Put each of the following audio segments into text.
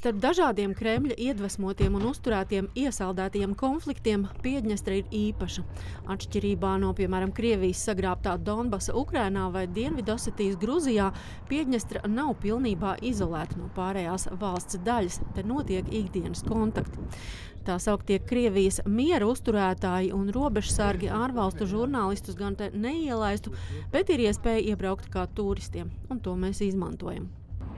Starp dažādiem Kremļa iedvesmotiem un uzturētiem iesaldētiem konfliktiem Piedņestra ir īpaša. Atšķirībā no, piemēram, Krievijas sagrābtā Donbasa Ukrainā vai Dienvidosetijas Gruzijā, Piedņestra nav pilnībā izolēta no pārējās valsts daļas, te notiek ikdienas kontakti. Tā sauktie Krievijas miera uzturētāji un robežsargi ārvalstu žurnālistus gan te neielaistu, bet ir iespēja iebraukt kā turistiem, un to mēs izmantojam.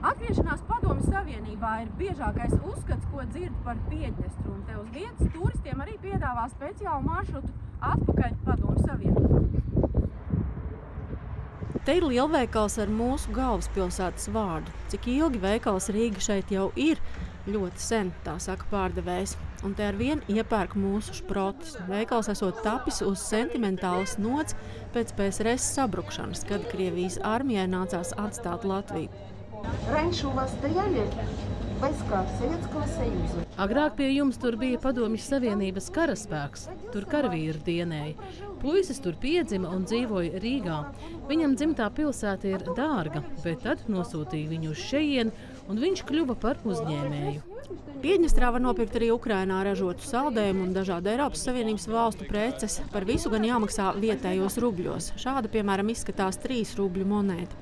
Atgriešanās Padomju Savienībā ir biežākais uzskats, ko dzird par Piedņestru, un te uz vietas turistiem arī piedāvā speciālu maršrutu atpakaļ Padomju Savienībā. Te ir lielveikals ar mūsu galvaspilsētas vārdu. Cik ilgi veikals Rīga šeit jau ir? Ļoti sen, tā saka pārdevējs. Un te ar vienu iepērk mūsu šprotis. Veikals esot tapis uz sentimentālas nots pēc PSRS sabrukšanas, kad Krievijas armijai nācās atstāt Latviju. Agrāk pie jums tur bija Padomju Savienības karaspēks, tur karavīri dienēja. Puisis tur piedzima un dzīvoja Rīgā. Viņam dzimtā pilsēta ir dārga, bet tad nosūtīja viņu uz šejien, un viņš kļuva par uzņēmēju. Piedņestrā var nopirkt arī Ukrainā ražotu saldējumu un dažādu Eiropas Savienības valstu preces. Par visu gan jāmaksā vietējos rubļos. Šāda, piemēram, izskatās 3 rubļu monēta.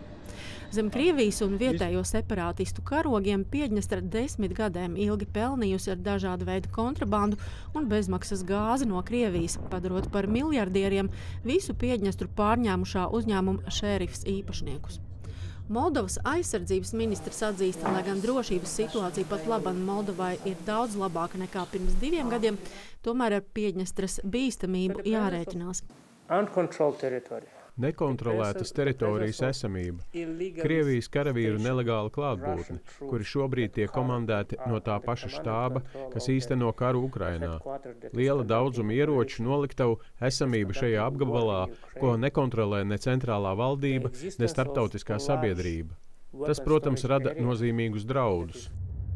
Zem Krievijas un vietējo separātistu karogiem Piedņestra 10 gadiem ilgi pelnījusi ar dažādu veidu kontrabandu un bezmaksas gāzi no Krievijas, padarot par miljardieriem visu Piedņestru pārņēmušā uzņēmuma šērifs īpašniekus. Moldovas aizsardzības ministrs atzīst, lai gan drošības situācija pat laban Moldovai ir daudz labāka nekā pirms 2 gadiem, tomēr ar Piedņestras bīstamību jārēķinās. Nekontrolētas teritorijas esamība, Krievijas karavīru nelegāla klātbūtne, kuri šobrīd tiek komandēti no tā paša štāba, kas īsteno karu Ukrainā. Liela daudzuma ieroču noliktavu esamība šajā apgabalā, ko nekontrolē ne centrālā valdība, ne starptautiskā sabiedrība. Tas, protams, rada nozīmīgus draudus.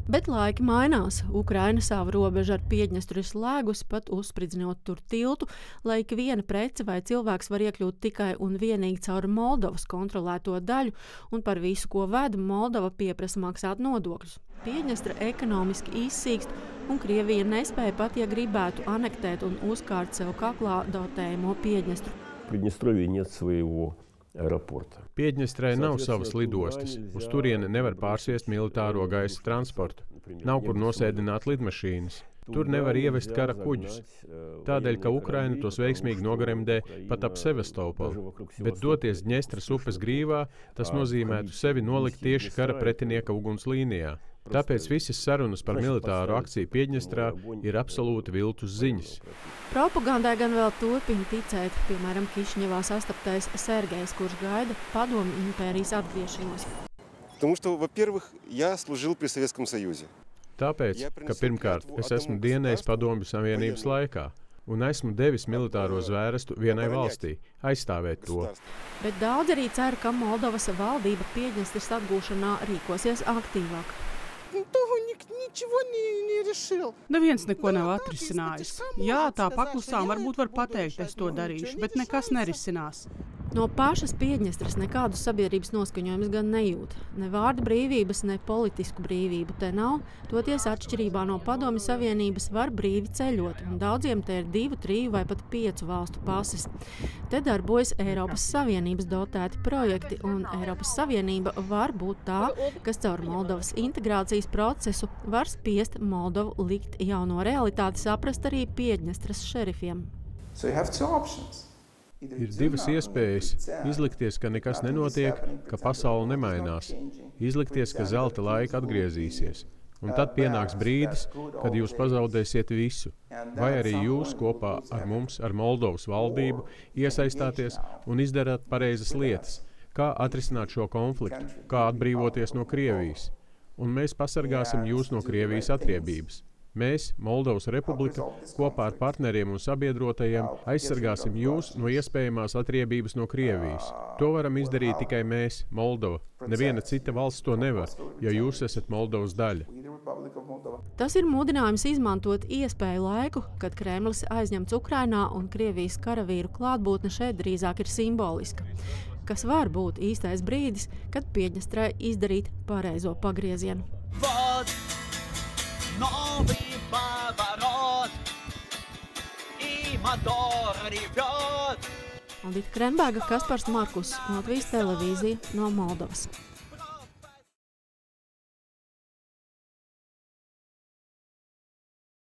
Bet laiki mainās. Ukraina savu robežu ar Piedņestru ir slēgusi, pat uzspridzinot tur tiltu, lai ik viena prece vai cilvēks var iekļūt tikai un vienīgi caur Moldovas kontrolēto daļu, un par visu, ko ved, Moldova pieprasa maksāt nodokļus. Piedņestra ekonomiski izsīkst, un Krievija nespēja pat, ja gribētu, anektēt un uzkārt sev kaklā dotējumu Piedņestru. Piedņestrovī niet savu aeroportu. Piedņestrai nav savas lidostas, uz turieni nevar pārsviest militāro gaisa transportu, nav kur nosēdināt lidmašīnas, tur nevar ievest kara kuģus, tādēļ, ka Ukraina tos veiksmīgi nogaremdē pat ap Sevestaupalu, bet doties Dņestras upes grīvā, tas nozīmētu sevi nolikt tieši kara pretinieka uguns līnijā. Tāpēc visas sarunas par militāru akciju Piedņestrā ir absolūti viltus ziņas. Propagandai gan vēl turpina ticēt, piemēram, Kišņevā sastaptais Sergejs, kurš gaida padomu impērijas atgriešanos. Tāpēc, ka pirmkārt es esmu dienējis Padomju Savienības laikā un esmu devis militāro zvērestu vienai valstī, aizstāvēt to. Bet daudz arī cer, ka Moldovas valdība Piedņestras atgūšanā rīkosies aktīvāk. Neviens neko nav atrisinājis. Jā, tā paklusām varbūt var pateikt, es to darīšu, bet nekas nerisinās. No pašas Piedņestras nekādus sabiedrības noskaņojumus gan nejūt. Ne vārdu brīvības, ne politisku brīvību te nav, toties atšķirībā no Padomju Savienības var brīvi ceļot, un daudziem te ir 2, 3 vai pat 5 valstu pases. Te darbojas Eiropas Savienības dotēti projekti, un Eiropas Savienība var būt tā, kas caur Moldovas integrācijas procesu var spiest Moldovu likt jauno realitāti saprast arī Piedņestras šerifiem. So you have 2 options. Ir 2 iespējas – izlikties, ka nekas nenotiek, ka pasaule nemainās, izlikties, ka zelta laika atgriezīsies, un tad pienāks brīdis, kad jūs pazaudēsiet visu, vai arī jūs kopā ar mums, ar Moldovas valdību, iesaistāties un izdarāt pareizas lietas, kā atrisināt šo konfliktu, kā atbrīvoties no Krievijas, un mēs pasargāsim jūs no Krievijas atriebības. Mēs, Moldovas Republika, kopā ar partneriem un sabiedrotajiem aizsargāsim jūs no iespējamās atriebības no Krievijas. To varam izdarīt tikai mēs, Moldova. Neviena cita valsts to nevar, jo jūs esat Moldovas daļa. Tas ir mudinājums izmantot iespēju laiku, kad Kremlis aizņemts Ukrainā un Krievijas karavīru klātbūtne šeit drīzāk ir simboliska. Kas var būt īstais brīdis, kad Piedņestrai izdarīt pareizo pagriezienu. новый поворот, и мотор ревет. Aldita Krenbēga, Kaspars Markus, Latvijas televīzija no Moldovas.